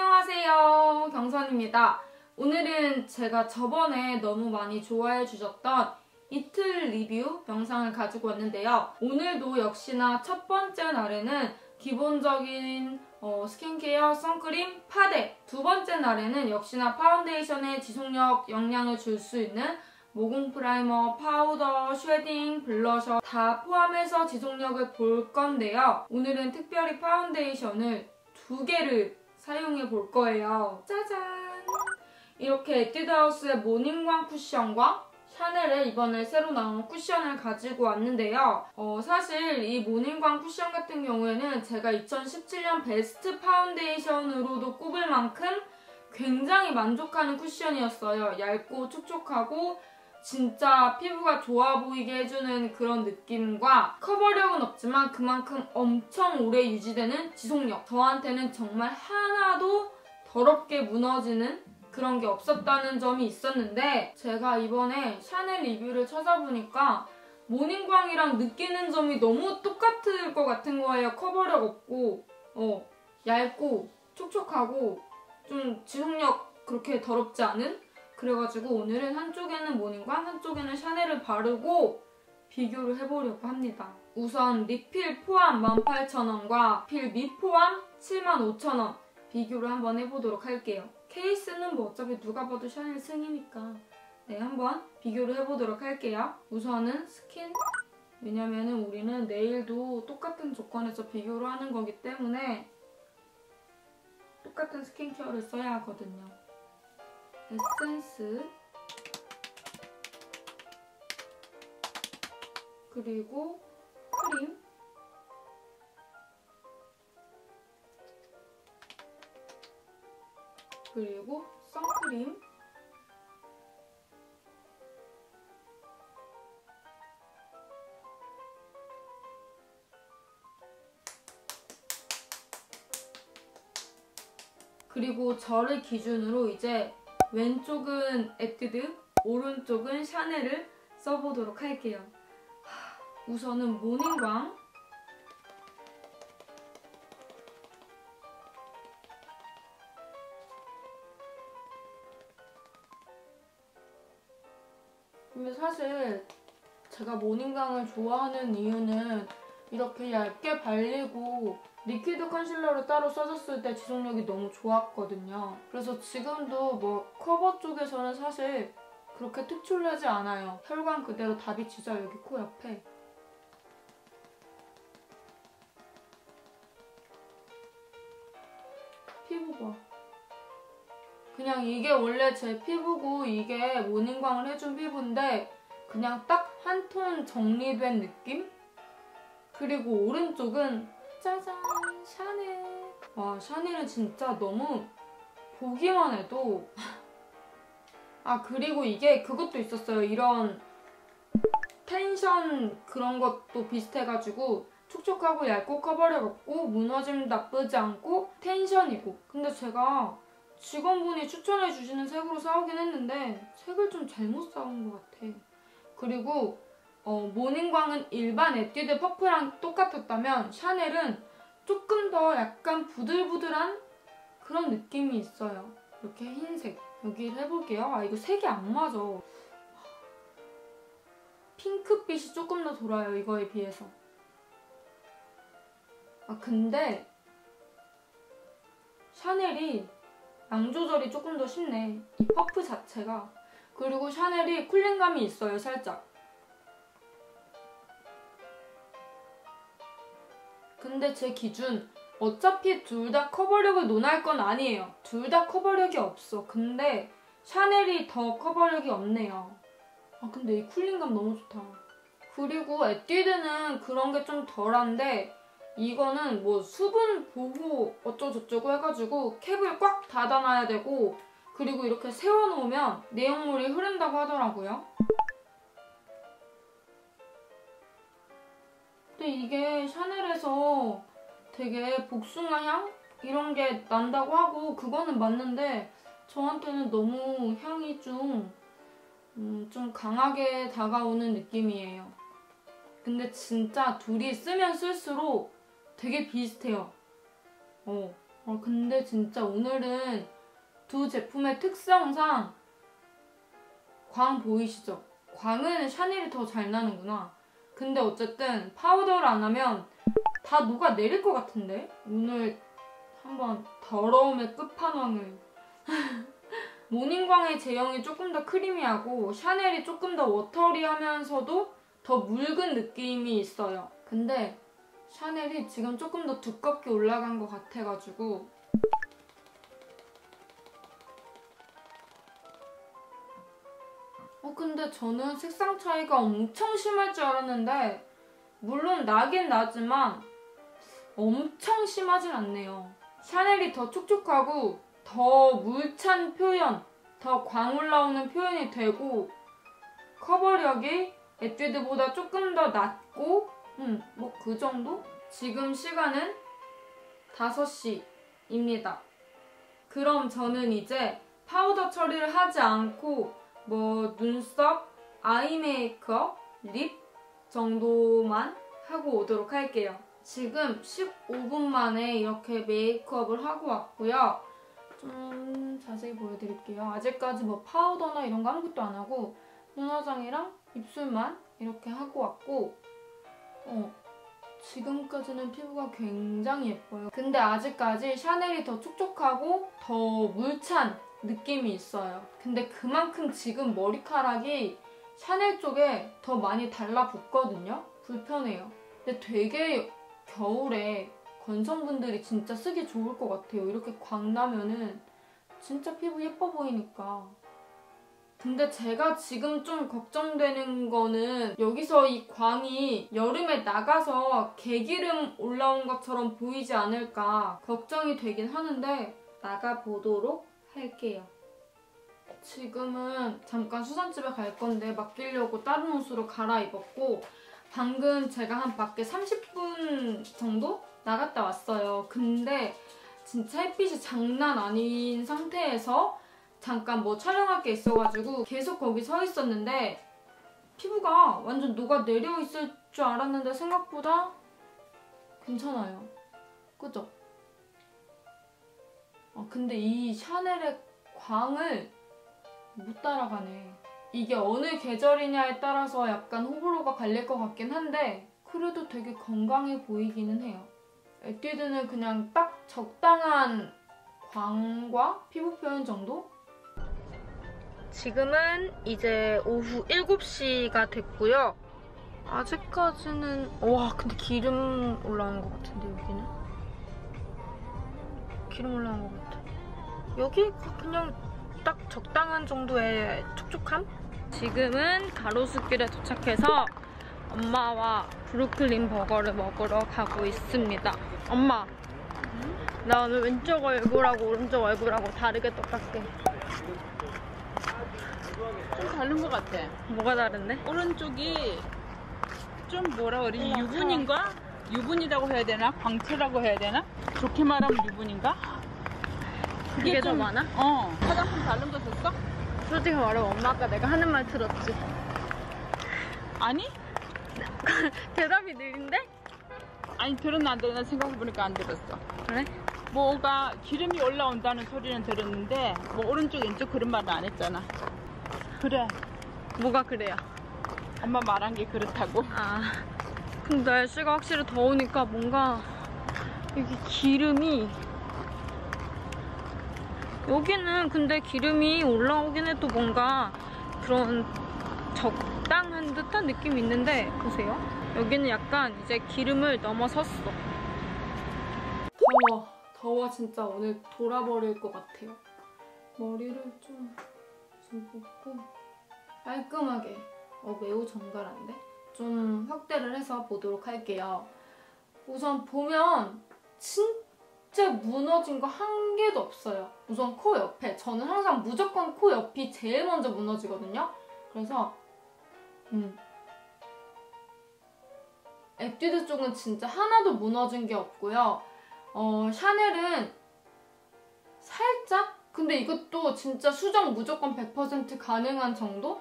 안녕하세요, 경선입니다. 오늘은 제가 저번에 너무 많이 좋아해 주셨던 이틀 리뷰 영상을 가지고 왔는데요. 오늘도 역시나 첫 번째 날에는 기본적인 스킨케어, 선크림, 파데, 두 번째 날에는 역시나 파운데이션의 지속력 영향을 줄 수 있는 모공 프라이머, 파우더, 쉐딩, 블러셔 다 포함해서 지속력을 볼 건데요. 오늘은 특별히 파운데이션을 두 개를 사용해 볼 거예요. 짜잔! 이렇게 에뛰드하우스의 모닝광 쿠션과 샤넬의 이번에 새로 나온 쿠션을 가지고 왔는데요. 사실 이 모닝광 쿠션 같은 경우에는 제가 2017년 베스트 파운데이션으로도 꼽을 만큼 굉장히 만족하는 쿠션이었어요. 얇고 촉촉하고 진짜 피부가 좋아 보이게 해주는 그런 느낌과 커버력은 없지만 그만큼 엄청 오래 유지되는 지속력, 저한테는 정말 하나도 더럽게 무너지는 그런 게 없었다는 점이 있었는데, 제가 이번에 샤넬 리뷰를 찾아보니까 모닝광이랑 느끼는 점이 너무 똑같을 것 같은 거예요. 커버력 없고 얇고 촉촉하고 좀 지속력 그렇게 더럽지 않은? 그래가지고 오늘은 한쪽에는 모닝광, 한쪽에는 샤넬을 바르고 비교를 해보려고 합니다. 우선 리필 포함 18,000원과 리필 미 포함 75,000원 비교를 한번 해보도록 할게요. 케이스는 뭐 어차피 누가 봐도 샤넬 승이니까 한번 비교를 해보도록 할게요. 우선은 스킨, 왜냐면은 우리는 네일도 똑같은 조건에서 비교를 하는 거기 때문에 똑같은 스킨케어를 써야 하거든요. 에센스, 그리고 크림, 그리고 선크림, 그리고 저를 기준으로 이제 왼쪽은 에뛰드, 오른쪽은 샤넬을 써보도록 할게요. 우선은 모닝광. 근데 사실 제가 모닝광을 좋아하는 이유는 이렇게 얇게 발리고 리퀴드 컨실러를 따로 써줬을 때 지속력이 너무 좋았거든요. 그래서 지금도 뭐 커버 쪽에서는 사실 그렇게 특출나지 않아요. 혈관 그대로 다 비치죠, 여기 코 옆에. 피부 봐. 그냥 이게 원래 제 피부고 이게 모닝광을 해준 피부인데 그냥 딱 한 톤 정리된 느낌? 그리고 오른쪽은 짜잔! 샤넬! 와, 샤넬은 진짜 너무 보기만 해도 아, 그리고 이게 그것도 있었어요. 이런 텐션 그런 것도 비슷해가지고 촉촉하고 얇고 커버력 없고 무너짐 나쁘지 않고 텐션이고. 근데 제가 직원분이 추천해주시는 색으로 사오긴 했는데 색을 좀 잘못 사온 것 같아. 그리고 모닝광은 일반 에뛰드 퍼프랑 똑같았다면 샤넬은 조금 더 약간 부들부들한 그런 느낌이 있어요. 이렇게 흰색 여기를 해볼게요. 아, 이거 색이 안 맞아. 핑크빛이 조금 더 돌아요, 이거에 비해서. 아, 근데 샤넬이 양 조절이 조금 더 쉽네, 이 퍼프 자체가. 그리고 샤넬이 쿨링감이 있어요, 살짝. 근데 제 기준 어차피 둘 다 커버력을 논할 건 아니에요. 둘 다 커버력이 없어. 근데 샤넬이 더 커버력이 없네요. 아, 근데 이 쿨링감 너무 좋다. 그리고 에뛰드는 그런 게 좀 덜한데 이거는 뭐 수분 보호 어쩌고저쩌고 해가지고 캡을 꽉 닫아놔야 되고, 그리고 이렇게 세워놓으면 내용물이 흐른다고 하더라고요. 근데 이게 샤넬에서 되게 복숭아 향? 이런 게 난다고 하고 그거는 맞는데 저한테는 너무 향이 좀 강하게 다가오는 느낌이에요. 근데 진짜 둘이 쓰면 쓸수록 되게 비슷해요. 근데 진짜 오늘은 두 제품의 특성상 광 보이시죠? 광은 샤넬이 더 잘 나는구나. 근데 어쨌든 파우더를 안 하면 다 녹아내릴 것 같은데? 오늘 한번 더러움의 끝판왕을 모닝광의 제형이 조금 더 크리미하고 샤넬이 조금 더 워터리하면서도 더 묽은 느낌이 있어요. 근데 샤넬이 지금 조금 더 두껍게 올라간 것 같아가지고 근데 저는 색상 차이가 엄청 심할 줄 알았는데 물론 나긴 나지만 엄청 심하진 않네요. 샤넬이 더 촉촉하고 더 물찬 표현, 더 광 올라오는 표현이 되고 커버력이 에뛰드보다 조금 더 낮고 뭐 그 정도? 지금 시간은 5시입니다. 그럼 저는 이제 파우더 처리를 하지 않고 뭐 눈썹, 아이 메이크업, 립 정도만 하고 오도록 할게요. 지금 15분 만에 이렇게 메이크업을 하고 왔고요. 좀 자세히 보여드릴게요. 아직까지 뭐 파우더나 이런 거 아무것도 안 하고 눈화장이랑 입술만 이렇게 하고 왔고 지금까지는 피부가 굉장히 예뻐요. 근데 아직까지 샤넬이 더 촉촉하고 더 물찬 느낌이 있어요. 근데 그만큼 지금 머리카락이 샤넬 쪽에 더 많이 달라붙거든요. 불편해요. 근데 되게 겨울에 건성분들이 진짜 쓰기 좋을 것 같아요. 이렇게 광 나면은 진짜 피부 예뻐 보이니까. 근데 제가 지금 좀 걱정되는 거는 여기서 이 광이 여름에 나가서 개기름 올라온 것처럼 보이지 않을까 걱정이 되긴 하는데 나가보도록 할게요. 지금은 잠깐 수산집에 갈 건데 맡기려고 다른 옷으로 갈아입었고 방금 제가 한 밖에 30분 정도 나갔다 왔어요. 근데 진짜 햇빛이 장난 아닌 상태에서 잠깐 뭐 촬영할 게 있어가지고 계속 거기 서 있었는데 피부가 완전 녹아내려 있을 줄 알았는데 생각보다 괜찮아요. 그죠? 근데 이 샤넬의 광을 못 따라가네. 이게 어느 계절이냐에 따라서 약간 호불호가 갈릴 것 같긴 한데 그래도 되게 건강해 보이기는 해요. 에뛰드는 그냥 딱 적당한 광과 피부 표현 정도? 지금은 이제 오후 7시가 됐고요. 아직까지는 와 근데 기름 올라온 것 같은데 여기는? 기름 올라온 것 같아. 여기 그냥 딱 적당한 정도의 촉촉함? 지금은 가로수길에 도착해서 엄마와 브루클린 버거를 먹으러 가고 있습니다. 엄마! 나 오늘 왼쪽 얼굴하고 오른쪽 얼굴하고 다르게 똑같게. 좀 다른 것 같아. 뭐가 다른데? 오른쪽이 좀 뭐라 그래? 유분인가? 유분이라고 해야 되나? 광채라고 해야 되나? 좋게 말하면 유분인가? 그게 좀, 더 많아? 화장품 다른 거 줬어? 솔직히 말하면 엄마 아까 내가 하는 말 들었지? 아니? 대답이 느린데? 아니 들었나 안 들었나 생각해보니까 안 들었어. 그래? 뭐가 기름이 올라온다는 소리는 들었는데 뭐 오른쪽 왼쪽 그런 말은 안 했잖아. 그래. 뭐가 그래요? 엄마 말한 게 그렇다고? 아. 근데 날씨가 확실히 더우니까 뭔가 여기 기름이 여기는 근데 기름이 올라오긴 해도 뭔가 그런 적당한 듯한 느낌이 있는데 보세요. 여기는 약간 이제 기름을 넘어섰어. 더워 진짜 오늘 돌아버릴 것 같아요. 머리를 좀 붓고 깔끔하게 매우 정갈한데? 좀 확대를 해서 보도록 할게요. 우선 보면 진짜 무너진 거 한 개도 없어요. 우선 코 옆에. 저는 항상 무조건 코 옆이 제일 먼저 무너지거든요. 그래서 에뛰드 쪽은 진짜 하나도 무너진 게 없고요. 샤넬은 살짝? 근데 이것도 진짜 수정 무조건 100% 가능한 정도?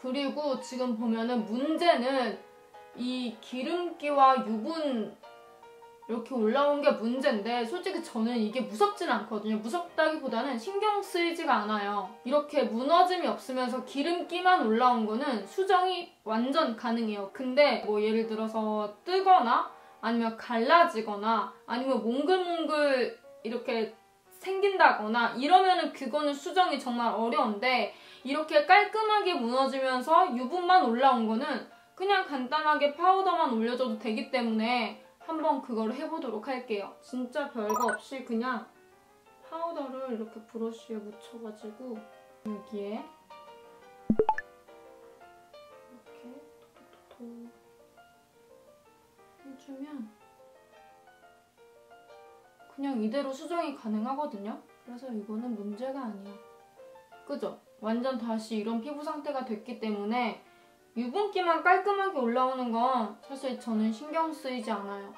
그리고 지금 보면은 문제는 이 기름기와 유분 이렇게 올라온 게 문제인데 솔직히 저는 이게 무섭진 않거든요. 무섭다기보다는 신경 쓰이지가 않아요. 이렇게 무너짐이 없으면서 기름기만 올라온 거는 수정이 완전 가능해요. 근데 뭐 예를 들어서 뜨거나 아니면 갈라지거나 아니면 몽글몽글 이렇게 생긴다거나 이러면은 그거는 수정이 정말 어려운데 이렇게 깔끔하게 무너지면서 유분만 올라온 거는 그냥 간단하게 파우더만 올려줘도 되기 때문에 한번 그걸 해보도록 할게요. 진짜 별거 없이 그냥 파우더를 이렇게 브러쉬에 묻혀가지고 여기에 이렇게 톡톡톡톡 해주면 그냥 이대로 수정이 가능하거든요. 그래서 이거는 문제가 아니야. 그죠? 완전 다시 이런 피부 상태가 됐기 때문에 유분기만 깔끔하게 올라오는 건 사실 저는 신경 쓰이지 않아요.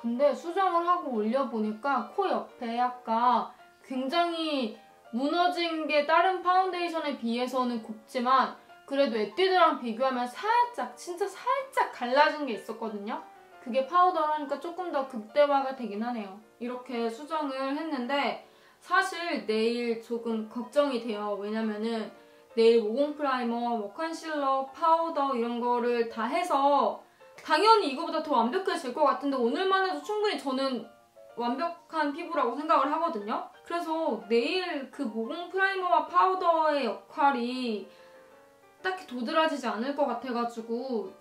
근데 수정을 하고 올려보니까 코 옆에 약간 굉장히 무너진 게 다른 파운데이션에 비해서는 곱지만 그래도 에뛰드랑 비교하면 살짝, 진짜 살짝 갈라진 게 있었거든요. 그게 파우더를 하니까 조금 더 극대화가 되긴 하네요. 이렇게 수정을 했는데 사실 내일 조금 걱정이 돼요. 왜냐면은 내일 모공 프라이머, 뭐 컨실러, 파우더 이런 거를 다 해서 당연히 이거보다 더 완벽해질 것 같은데 오늘만 해도 충분히 저는 완벽한 피부라고 생각을 하거든요. 그래서 내일 그 모공 프라이머와 파우더의 역할이 딱히 도드라지지 않을 것 같아가지고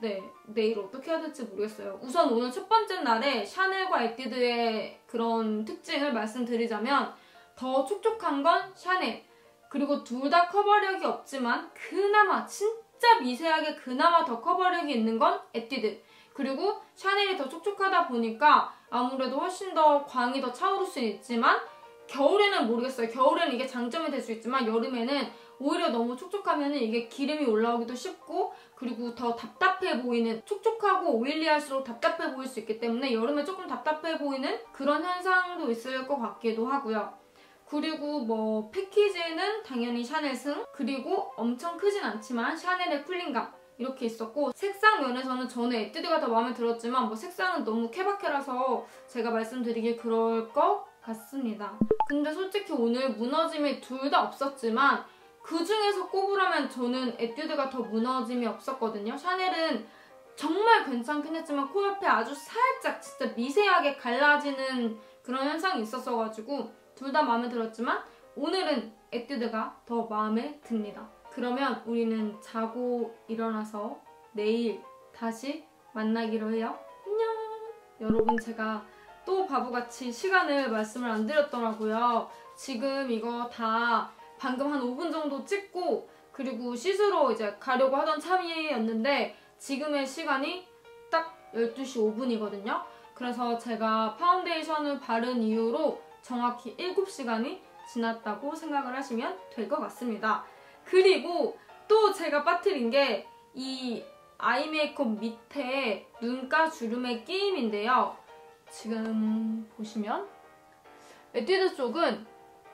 네, 내일 어떻게 해야 될지 모르겠어요. 우선 오늘 첫 번째 날에 샤넬과 에뛰드의 그런 특징을 말씀드리자면 더 촉촉한 건 샤넬, 그리고 둘 다 커버력이 없지만 그나마 진짜 미세하게 그나마 더 커버력이 있는 건 에뛰드, 그리고 샤넬이 더 촉촉하다 보니까 아무래도 훨씬 더 광이 더 차오를 수 있지만 겨울에는 모르겠어요. 겨울에는 이게 장점이 될 수 있지만 여름에는 오히려 너무 촉촉하면 이게 기름이 올라오기도 쉽고 그리고 더 답답해 보이는, 촉촉하고 오일리할수록 답답해 보일 수 있기 때문에 여름에 조금 답답해 보이는 그런 현상도 있을 것 같기도 하고요. 그리고 뭐 패키지는 당연히 샤넬승, 그리고 엄청 크진 않지만 샤넬의 쿨링감 이렇게 있었고 색상 면에서는 저는 에뛰드가 더 마음에 들었지만 뭐 색상은 너무 케바케라서 제가 말씀드리기 그럴 것 같습니다. 근데 솔직히 오늘 무너짐이 둘 다 없었지만 그 중에서 꼽으라면 저는 에뛰드가 더 무너짐이 없었거든요. 샤넬은 정말 괜찮긴 했지만 코 옆에 아주 살짝 진짜 미세하게 갈라지는 그런 현상이 있었어가지고 둘 다 마음에 들었지만 오늘은 에뛰드가 더 마음에 듭니다. 그러면 우리는 자고 일어나서 내일 다시 만나기로 해요. 안녕! 여러분, 제가 또 바보같이 시간을 말씀을 안 드렸더라고요. 지금 이거 다 방금 한 5분 정도 찍고 그리고 씻으러 이제 가려고 하던 참이었는데 지금의 시간이 딱 12시 5분이거든요. 그래서 제가 파운데이션을 바른 이후로 정확히 7시간이 지났다고 생각을 하시면 될 것 같습니다. 그리고 또 제가 빠뜨린 게 이 아이 메이크업 밑에 눈가 주름의 끼임인데요. 지금 보시면 에뛰드 쪽은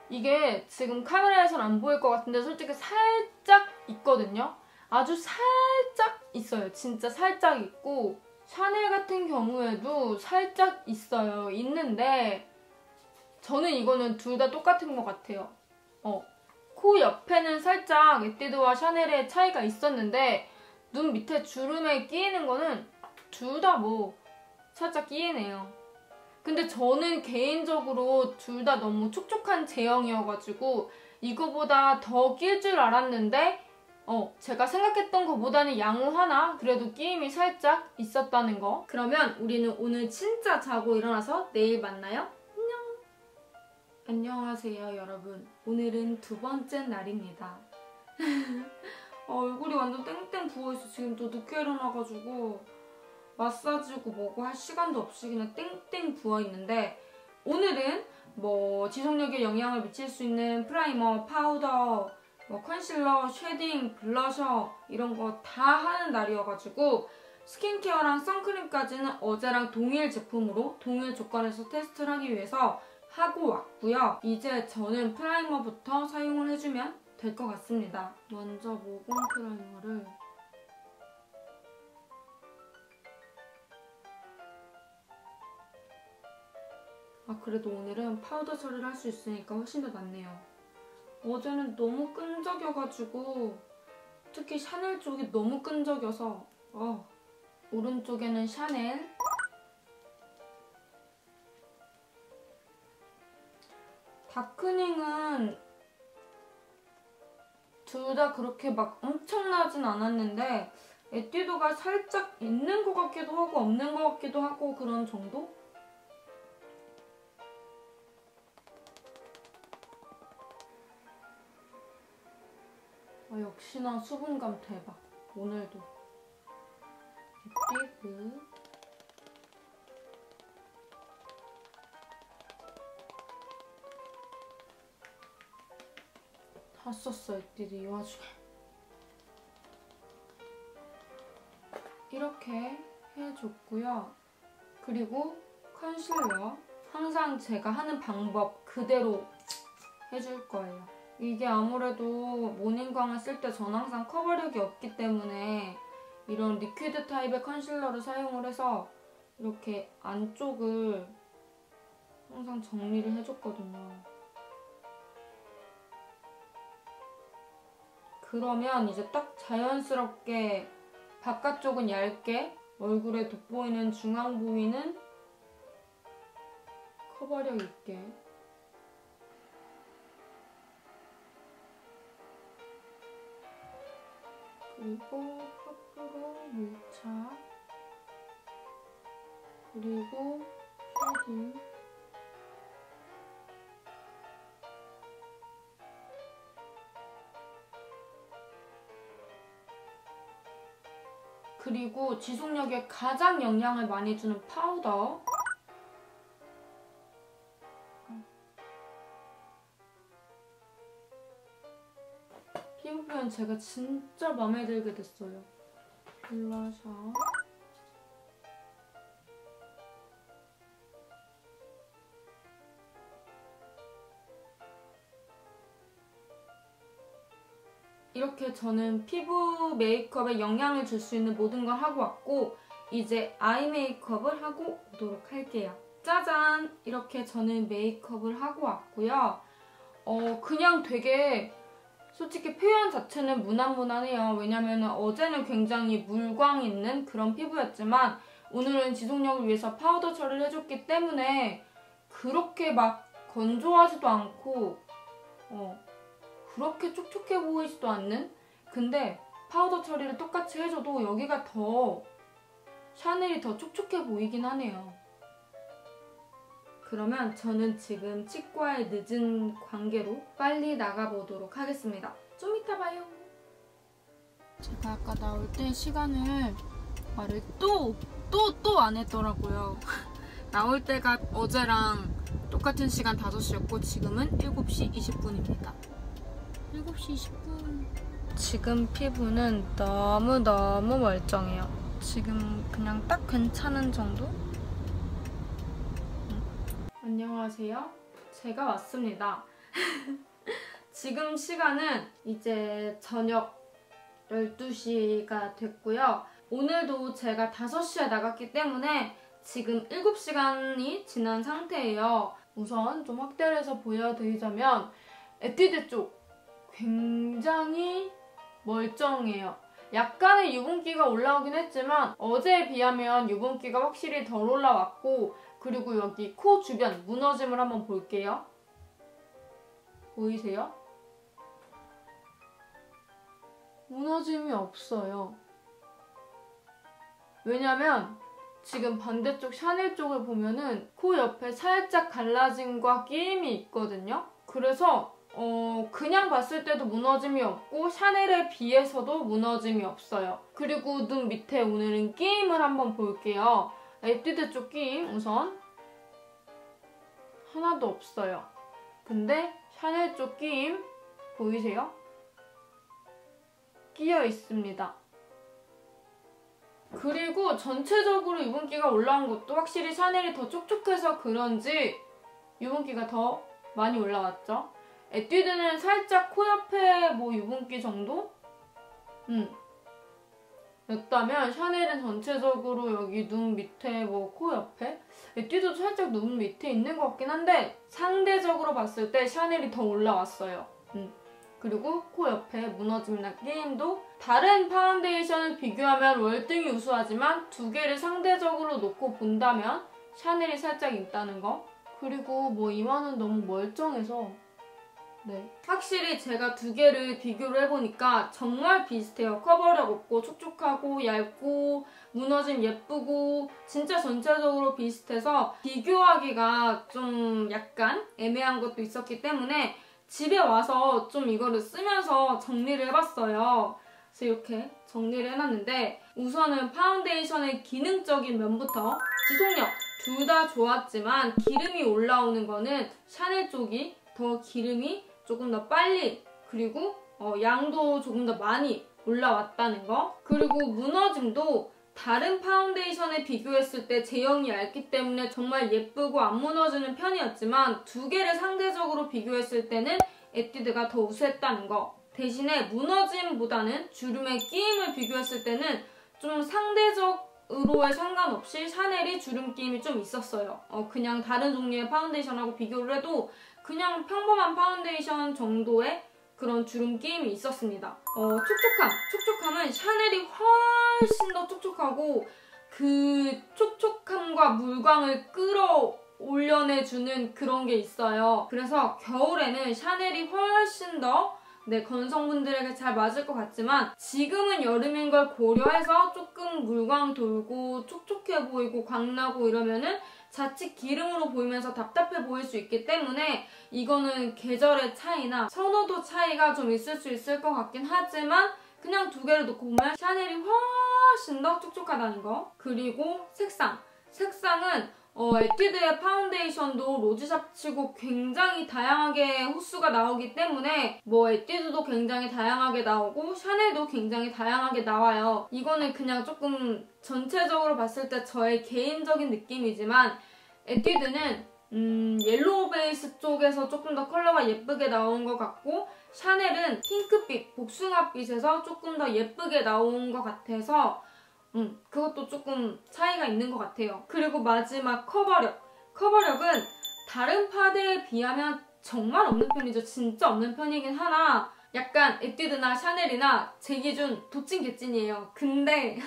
이게 지금 카메라에선 안 보일 것 같은데 솔직히 살짝 있거든요. 아주 살짝 있어요. 진짜 살짝 있고 샤넬 같은 경우에도 살짝 있어요. 있는데 저는 이거는 둘 다 똑같은 것 같아요. 코 옆에는 살짝 에뛰드와 샤넬의 차이가 있었는데 눈 밑에 주름에 끼이는 거는 둘 다 뭐 살짝 끼이네요. 근데 저는 개인적으로 둘 다 너무 촉촉한 제형이어가지고 이거보다 더 낄 줄 알았는데 제가 생각했던 것보다는 양호 하나 그래도 끼임이 살짝 있었다는 거. 그러면 우리는 오늘 진짜 자고 일어나서 내일 만나요. 안녕! 안녕하세요 여러분. 오늘은 두 번째 날입니다. 얼굴이 완전 땡땡 부어있어. 지금 또 늦게 일어나가지고 마사지고 뭐고 할 시간도 없이 그냥 땡땡 부어있는데 오늘은 뭐 지속력에 영향을 미칠 수 있는 프라이머, 파우더, 뭐 컨실러, 쉐딩, 블러셔 이런 거 다 하는 날이어가지고 스킨케어랑 선크림까지는 어제랑 동일 제품으로 동일 조건에서 테스트를 하기 위해서 하고 왔고요. 이제 저는 프라이머부터 사용을 해주면 될 것 같습니다. 먼저 모공 프라이머를 아, 그래도 오늘은 파우더 처리를 할 수 있으니까 훨씬 더 낫네요. 어제는 너무 끈적여가지고, 특히 샤넬 쪽이 너무 끈적여서 오른쪽에는 샤넬, 다크닝은 둘 다 그렇게 막 엄청나진 않았는데 에뛰드가 살짝 있는 것 같기도 하고 없는 것 같기도 하고 그런 정도? 역시나 수분감 대박. 오늘도 에뛰드 다 썼어. 에뛰드 이 와중에 이렇게 해줬고요. 그리고 컨실러 항상 제가 하는 방법 그대로 해줄 거예요. 이게 아무래도 모닝광을 쓸 때 전 항상 커버력이 없기 때문에 이런 리퀴드 타입의 컨실러를 사용을 해서 이렇게 안쪽을 항상 정리를 해줬거든요. 그러면 이제 딱 자연스럽게 바깥쪽은 얇게, 얼굴에 돋보이는 중앙 부위는 커버력 있게 그리고 퍼프로 밀착, 그리고 쉐딩, 그리고 지속력에 가장 영향을 많이 주는 파우더. 피부 표현 제가 진짜 마음에 들게 됐어요. 블러셔. 이렇게 저는 피부 메이크업에 영향을 줄 수 있는 모든 걸 하고 왔고 이제 아이 메이크업을 하고 오도록 할게요. 짜잔! 이렇게 저는 메이크업을 하고 왔고요. 그냥 되게 솔직히 표현 자체는 무난무난해요. 왜냐면은 어제는 굉장히 물광 있는 그런 피부였지만 오늘은 지속력을 위해서 파우더 처리를 해줬기 때문에 그렇게 막 건조하지도 않고 그렇게 촉촉해 보이지도 않는? 근데 파우더 처리를 똑같이 해줘도 여기가 더 샤넬이 더 촉촉해 보이긴 하네요. 그러면 저는 지금 치과에 늦은 관계로 빨리 나가보도록 하겠습니다. 좀 이따 봐요. 제가 아까 나올 때 시간을 말을 또 안 했더라고요. 나올 때가 어제랑 똑같은 시간 5시였고 지금은 7시 20분입니다. 7시 20분. 지금 피부는 너무너무 멀쩡해요. 지금 그냥 딱 괜찮은 정도? 안녕하세요. 제가 왔습니다. 지금 시간은 이제 저녁 12시가 됐고요. 오늘도 제가 5시에 나갔기 때문에 지금 7시간이 지난 상태예요. 우선 좀 확대를 해서 보여드리자면 에뛰드 쪽 굉장히 멀쩡해요. 약간의 유분기가 올라오긴 했지만 어제에 비하면 유분기가 확실히 덜 올라왔고 그리고 여기 코 주변 무너짐을 한번 볼게요. 보이세요? 무너짐이 없어요. 왜냐면 지금 반대쪽 샤넬 쪽을 보면은 코 옆에 살짝 갈라짐과 끼임이 있거든요. 그래서 그냥 봤을 때도 무너짐이 없고 샤넬에 비해서도 무너짐이 없어요. 그리고 눈 밑에 오늘은 끼임을 한번 볼게요. 에뛰드 쪽 끼임 우선 하나도 없어요. 근데 샤넬 쪽 끼임 보이세요? 끼어 있습니다. 그리고 전체적으로 유분기가 올라온 것도 확실히 샤넬이 더 촉촉해서 그런지 유분기가 더 많이 올라왔죠? 에뛰드는 살짝 코 옆에 뭐 유분기 정도? 였다면 샤넬은 전체적으로 여기 눈 밑에 뭐 코 옆에 에뛰드도 살짝 눈 밑에 있는 것 같긴 한데 상대적으로 봤을 때 샤넬이 더 올라왔어요. 그리고 코 옆에 무너짐이나 게임도 다른 파운데이션을 비교하면 월등히 우수하지만 두 개를 상대적으로 놓고 본다면 샤넬이 살짝 있다는 거. 그리고 뭐 이마는 너무 멀쩡해서 네. 확실히 제가 두 개를 비교를 해보니까 정말 비슷해요. 커버력 없고 촉촉하고 얇고 무너짐 예쁘고 진짜 전체적으로 비슷해서 비교하기가 좀 약간 애매한 것도 있었기 때문에 집에 와서 좀 이거를 쓰면서 정리를 해봤어요. 그래서 이렇게 정리를 해놨는데 우선은 파운데이션의 기능적인 면부터 지속력 둘 다 좋았지만 기름이 올라오는 거는 샤넬 쪽이 더 기름이 조금 더 빨리 그리고 양도 조금 더 많이 올라왔다는 거. 그리고 무너짐도 다른 파운데이션에 비교했을 때 제형이 얇기 때문에 정말 예쁘고 안 무너지는 편이었지만 두 개를 상대적으로 비교했을 때는 에뛰드가 더 우수했다는 거. 대신에 무너짐보다는 주름의 끼임을 비교했을 때는 좀 상대적으로의 상관없이 샤넬이 주름 끼임이 좀 있었어요. 그냥 다른 종류의 파운데이션하고 비교를 해도 그냥 평범한 파운데이션 정도의 그런 주름 끼임이 있었습니다. 촉촉함은 샤넬이 훨씬 더 촉촉하고 그 촉촉함과 물광을 끌어올려내주는 그런 게 있어요. 그래서 겨울에는 샤넬이 훨씬 더 건성분들에게 잘 맞을 것 같지만 지금은 여름인 걸 고려해서 조금 물광 돌고 촉촉해 보이고 광나고 이러면은 자칫 기름으로 보이면서 답답해 보일 수 있기 때문에 이거는 계절의 차이나 선호도 차이가 좀 있을 수 있을 것 같긴 하지만 그냥 두 개를 놓고 보면 샤넬이 훨씬 더 촉촉하다는 거. 그리고 색상은 에뛰드의 파운데이션도 로지샵치고 굉장히 다양하게 호수가 나오기 때문에 에뛰드도 굉장히 다양하게 나오고 샤넬도 굉장히 다양하게 나와요. 이거는 그냥 조금 전체적으로 봤을 때 저의 개인적인 느낌이지만 에뛰드는 옐로우 베이스 쪽에서 조금 더 컬러가 예쁘게 나온 것 같고 샤넬은 핑크빛, 복숭아빛에서 조금 더 예쁘게 나온 것 같아서 그것도 조금 차이가 있는 것 같아요. 그리고 마지막 커버력은 다른 파데에 비하면 정말 없는 편이죠. 진짜 없는 편이긴 하나 약간 에뛰드나 샤넬이나 제 기준 도찐개찐이에요. 근데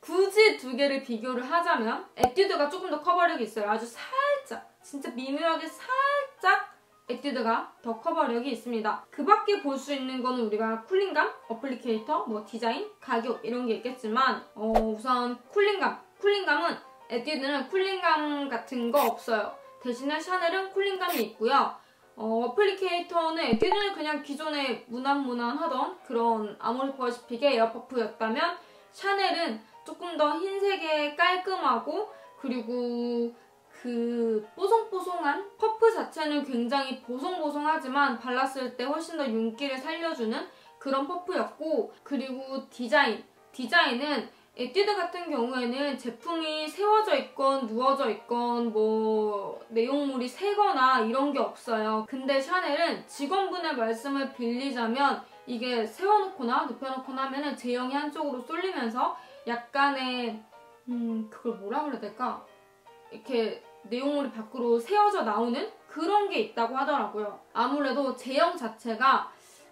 굳이 두 개를 비교를 하자면 에뛰드가 조금 더 커버력이 있어요. 아주 살짝 진짜 미묘하게 살짝 에뛰드가 더 커버력이 있습니다. 그 밖에 볼 수 있는 거는 우리가 쿨링감, 어플리케이터, 디자인, 가격 이런 게 있겠지만 우선 쿨링감은 에뛰드는 쿨링감 같은 거 없어요. 대신에 샤넬은 쿨링감이 있고요. 어플리케이터는 에뛰드는 그냥 기존에 무난무난하던 그런 아모리 퍼시픽의 에어퍼프였다면 샤넬은 조금 더 흰색에 깔끔하고 그리고 그 뽀송뽀송한 퍼프 자체는 굉장히 보송보송하지만 발랐을 때 훨씬 더 윤기를 살려주는 그런 퍼프였고 그리고 디자인은 에뛰드 같은 경우에는 제품이 세워져 있건 누워져 있건 내용물이 새거나 이런 게 없어요. 근데 샤넬은 직원분의 말씀을 빌리자면 이게 세워놓거나 눕혀놓거나 하면은 제형이 한쪽으로 쏠리면서 약간의 그걸 뭐라 그래야 될까? 이렇게 내용물이 밖으로 새어져 나오는 그런 게 있다고 하더라고요. 아무래도 제형 자체가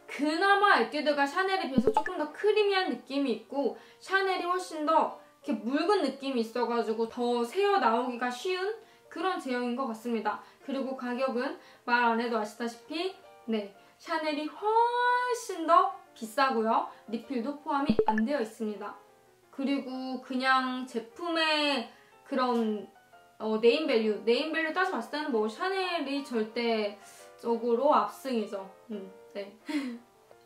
그나마 에뛰드가 샤넬에 비해서 조금 더 크리미한 느낌이 있고 샤넬이 훨씬 더 이렇게 묽은 느낌이 있어가지고 더 새어 나오기가 쉬운 그런 제형인 것 같습니다. 그리고 가격은 말 안 해도 아시다시피 샤넬이 훨씬 더 비싸고요. 리필도 포함이 안 되어 있습니다. 그리고 그냥 제품의 그런 네임밸류 따져 봤을 때는 샤넬이 절대적으로 압승이죠. 네.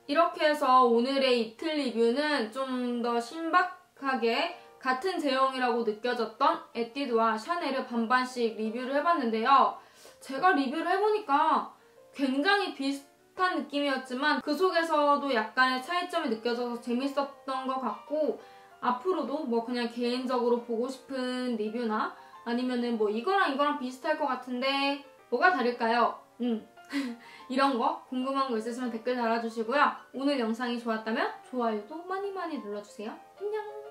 이렇게 해서 오늘의 이틀 리뷰는 좀 더 신박하게 같은 제형이라고 느껴졌던 에뛰드와 샤넬을 반반씩 리뷰를 해봤는데요. 제가 리뷰를 해보니까 굉장히 비슷한 느낌이었지만 그 속에서도 약간의 차이점이 느껴져서 재밌었던 것 같고 앞으로도 그냥 개인적으로 보고 싶은 리뷰나 아니면은 이거랑 비슷할 것 같은데 뭐가 다를까요? 이런 거 궁금한 거 있으시면 댓글 달아주시고요. 오늘 영상이 좋았다면 좋아요도 많이 눌러주세요. 안녕!